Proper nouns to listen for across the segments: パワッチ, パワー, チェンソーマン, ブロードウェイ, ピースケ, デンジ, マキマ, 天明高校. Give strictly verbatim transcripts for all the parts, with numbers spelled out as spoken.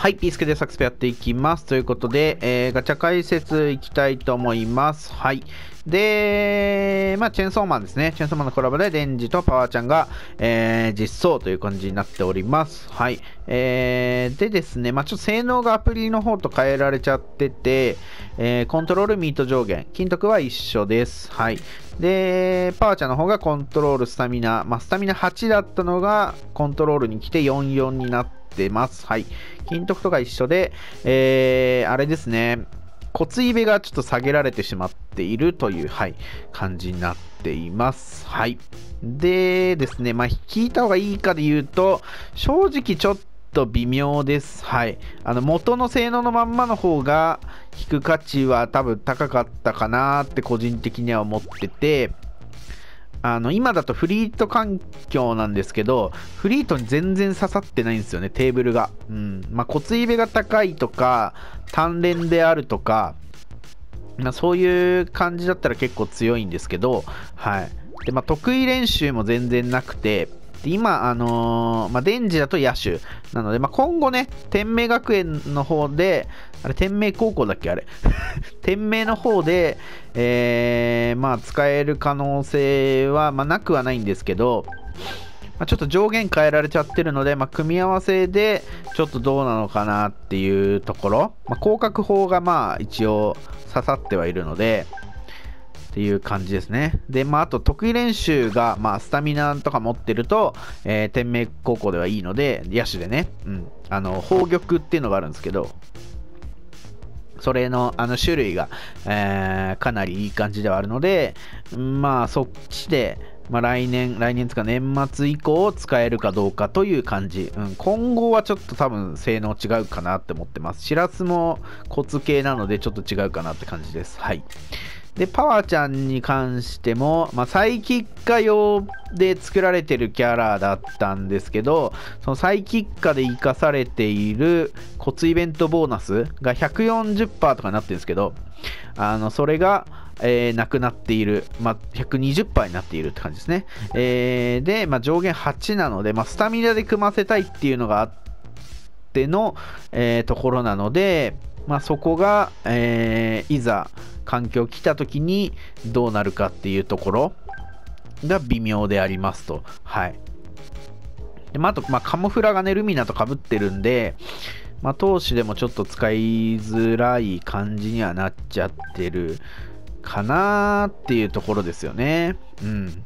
はい、ピースケでサクスペやっていきます。ということで、えー、ガチャ解説いきたいと思います。はい。で、まあ、チェンソーマンですね。チェンソーマンのコラボで、デンジとパワーちゃんが、えー、実装という感じになっております。はい。えー、でですね、まあ、ちょっと性能がアプリの方と変えられちゃってて、えー、コントロールミート上限、金徳は一緒です。はい。で、パワーちゃんの方がコントロール、スタミナ、まあ、スタミナはちだったのが、コントロールに来てよんじゅうよんになってます。はい。金徳とか一緒で、えー、あれですね。コツイベがちょっと下げられてしまっているという、はい、感じになっています。はい。でですね、まあ、引いた方がいいかで言うと、正直ちょっと微妙です。はい。あの、元の性能のまんまの方が、引く価値は多分高かったかなーって個人的には思ってて、あの、今だとフリート環境なんですけど、フリートに全然刺さってないんですよね、テーブルが。うん。まあ、コツイベが高いとか、単連であるとか、まあ、そういう感じだったら結構強いんですけど、はい。で、まあ、得意練習も全然なくて、で今、あのー、まあ、デンジだと野手。なので、まあ、今後ね、天明学園の方で、あれ、天明高校だっけあれ。天明の方で、えー、まあ、使える可能性は、まあ、なくはないんですけど、まあ、ちょっと上限変えられちゃってるので、まあ、組み合わせで、ちょっとどうなのかなっていうところ。まあ、広角砲が、まあ、一応、刺さってはいるので、っていう感じですね。で、まあ、あと得意練習が、まあ、スタミナとか持ってると、えー、天明高校ではいいので、野手でね、うん。あの、砲玉っていうのがあるんですけど、それの、あの、種類が、えー、かなりいい感じではあるので、まあ、そっちで、まあ、来年、来年つか年末以降使えるかどうかという感じ。うん、今後はちょっと多分性能違うかなって思ってます。シラスもコツ系なのでちょっと違うかなって感じです。はい。で、パワーちゃんに関しても、まあ、サイキッカ用で作られてるキャラだったんですけど、そのサイキッカで生かされているコツイベントボーナスが ひゃくよんじゅっパーセント とかになってるんですけど、あの、それが、えー、なくなっている。まあ、ひゃくにじゅっパーセント になっているって感じですね。えー、で、まあ、上限はちなので、まあ、スタミナで組ませたいっていうのがあっての、えー、ところなので、まあ、そこが、えー、いざ、環境来た時にどうなるかっていうところが微妙でありますと。はい。で、まあ、あと、まあ、カモフラがね、ルミナと被ってるんで、まあ、投資でもちょっと使いづらい感じにはなっちゃってるかなーっていうところですよね。うん。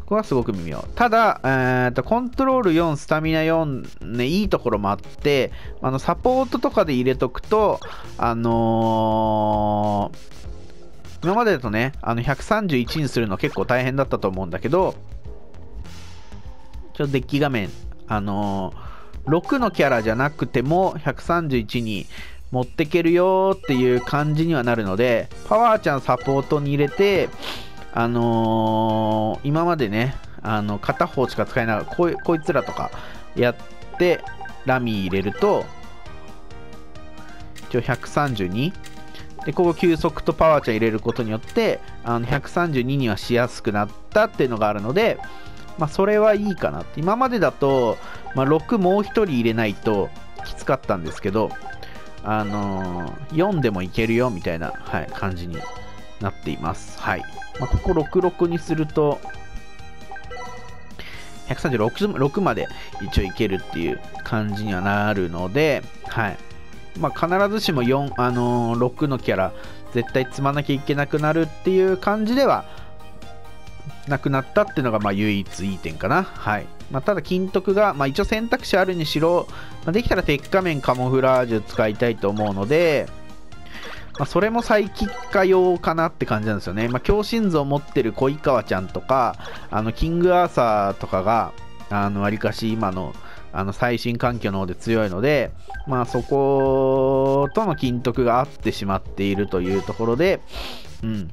ここはすごく微妙。ただ、えーと、コントロールよん、スタミナよん、ね、いいところもあって、あの、サポートとかで入れとくと、あのー、今までだとね、あの、ひゃくさんじゅういちにするの結構大変だったと思うんだけど、ちょっとデッキ画面、あのー、ろくのキャラじゃなくてもひゃくさんじゅういちに持ってけるよーっていう感じにはなるので、パワーちゃんサポートに入れて、あのー、今までね、あの片方しか使えなかったこい、こいつらとかやって、ラミー入れると、一応ひゃくさんじゅうに。で、ここ休息とパワーちゃん入れることによって、あのひゃくさんじゅうににはしやすくなったっていうのがあるので、まあ、それはいいかなって。今までだと、まあ、ろくもうひとり入れないときつかったんですけど、あのー、よんでもいけるよみたいな、はい、感じになっています。はい。まあ、こころくじゅうろくにすると、ひゃくさんじゅうろくまで一応いけるっていう感じにはなるので、はい。まあ、必ずしもよん、あのー、ろくのキャラ、絶対積まなきゃいけなくなるっていう感じでは、なくなったっていうのが、まあ、唯一いい点かな。はい。まあ、ただ、金徳が、まあ、一応選択肢あるにしろ、まあ、できたら鉄仮面カモフラージュ使いたいと思うので、まあ、それもサイキッカ用かなって感じなんですよね。まあ、強心臓を持ってる恋川ちゃんとか、あの、キングアーサーとかが、あの、わりかし今の、あの、最新環境の方で強いので、まあ、そことの金徳が合ってしまっているというところで、うん。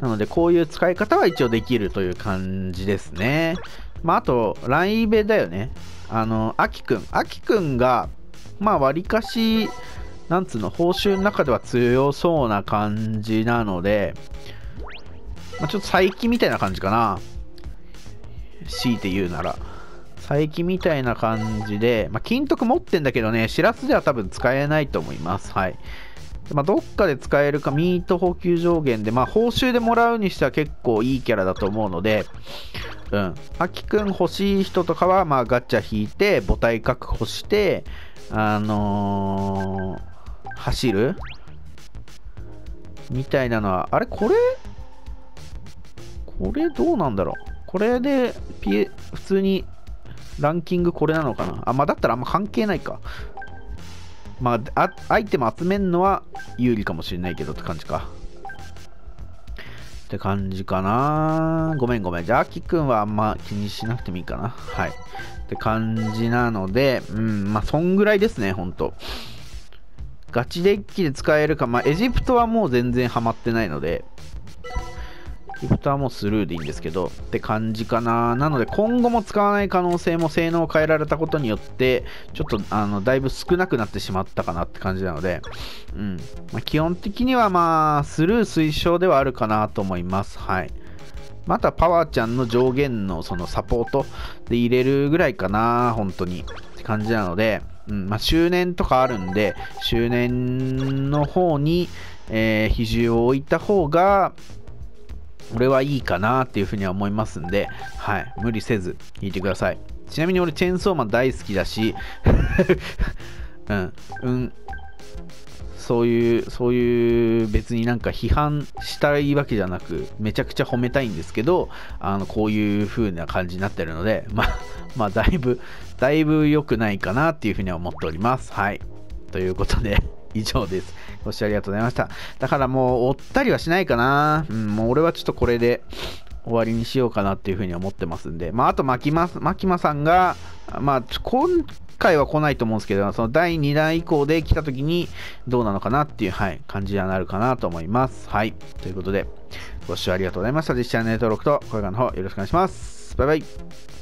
なので、こういう使い方は一応できるという感じですね。まあ、あと、ライベだよね。あの、アキくん。アキくんが、まあ、わりかし、なんつうの、報酬の中では強そうな感じなので、まあ、ちょっと再起みたいな感じかな。強いて言うなら。佐伯みたいな感じで、まあ、金徳持ってんだけどね、しらすでは多分使えないと思います。はい。まあ、どっかで使えるか、ミート補給上限で、まあ、報酬でもらうにしては結構いいキャラだと思うので、うん。あきくん欲しい人とかは、まあ、ガチャ引いて、母体確保して、あのー、走るみたいなのは、あれこれこれどうなんだろう、これでピエ、普通にランキングこれなのかなあ、まあ、だったらあんま関係ないか。まあ、あ、アイテム集めるのは有利かもしれないけどって感じか。って感じかな。ごめんごめん。じゃあ、あきくんはあんま気にしなくてもいいかな。はい。って感じなので、うん、まあ、そんぐらいですね、ほんと。ガチデッキで使えるか、まあ、エジプトはもう全然ハマってないので、エジプトはもうスルーでいいんですけど、って感じかな。なので、今後も使わない可能性も性能を変えられたことによって、ちょっと、あの、だいぶ少なくなってしまったかなって感じなので、うん。まあ、基本的には、まあ、スルー推奨ではあるかなと思います。はい。また、パワーちゃんの上限の、その、サポートで入れるぐらいかな、本当に。って感じなので、うん、まあ、周年とかあるんで、周年の方に、えー、比重を置いた方が、俺はいいかなっていうふうには思いますんで、はい、無理せず引いてください。ちなみに俺、チェーンソーマン大好きだし、うん、うん、そういう、そういう別になんか批判したいわけじゃなく、めちゃくちゃ褒めたいんですけど、あの、こういうふうな感じになってるので、まあ、まあ、だいぶ、だいぶ良くないかなっていうふうには思っております。はい。ということで。以上です。ご視聴ありがとうございました。だからもう、追ったりはしないかな。うん、もう俺はちょっとこれで終わりにしようかなっていうふうに思ってますんで。まあ、あと、マキマ、マキマさんが、まあ、今回は来ないと思うんですけど、そのだいにだん以降で来た時にどうなのかなっていう、はい、感じにはなるかなと思います。はい。ということで、ご視聴ありがとうございました。ぜひチャンネル登録と高評価の方よろしくお願いします。バイバイ。